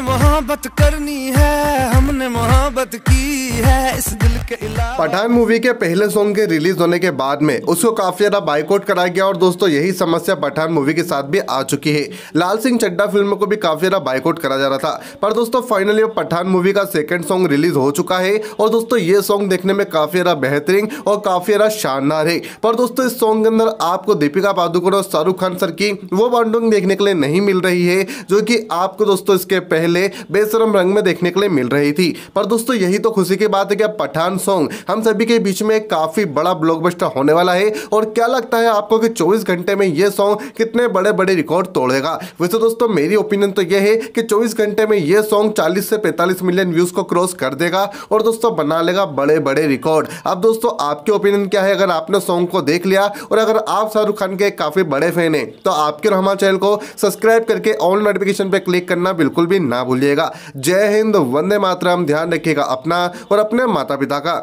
Pathan movie के पहले song के रिलीज होने के बाद में उसको काफी ज्यादा बायकॉट कराया गया और दोस्तों यही समस्या पठान मूवी के साथ भी आ चुकी है। लाल सिंह चड्ढा फिल्म को भी काफी ज्यादा बायकॉट करा जा रहा था, पर दोस्तों फाइनली पठान मूवी का सेकंड सॉन्ग रिलीज हो चुका है और दोस्तों ये सॉन्ग देखने में काफी ज्यादा बेहतरीन और काफी ज्यादा शानदार है। पर दोस्तों इस सॉन्ग के अंदर आपको दीपिका पादुकोण और शाहरुख खान सर की वो बॉन्डिंग देखने के लिए नहीं मिल रही है जो कि आपको दोस्तों इसके पहले बेशरम रंग में देखने के लिए मिल रही थी। पर दोस्तों यही तो खुशी की बात है कि पठान सॉन्ग हम सभी के बीच में काफी बड़ा ब्लॉकबस्टर होने वाला है और क्या लगता है आपको कि 24 घंटे में यह सॉन्ग कितने बड़े बड़े रिकॉर्ड तोड़ेगा। वैसे दोस्तों मेरी ओपिनियन तो यह है कि 24 घंटे में यह सॉन्ग 40 से 45 मिलियन व्यूज को क्रॉस कर देगा और दोस्तों बना लेगा बड़े बड़े रिकॉर्ड। अब दोस्तों आपकी ओपिनियन क्या है? अगर आपने सॉन्ग को देख लिया और अगर आप शाहरुख खान के काफी बड़े फैन है तो आपके हमारे चैनल को सब्सक्राइब करके ऑल नोटिफिकेशन पर क्लिक करना बिल्कुल भी ना भूलिएगा। जय हिंद, वंदे मातरम, ध्यान रखिएगा अपना और अपने माता पिता का।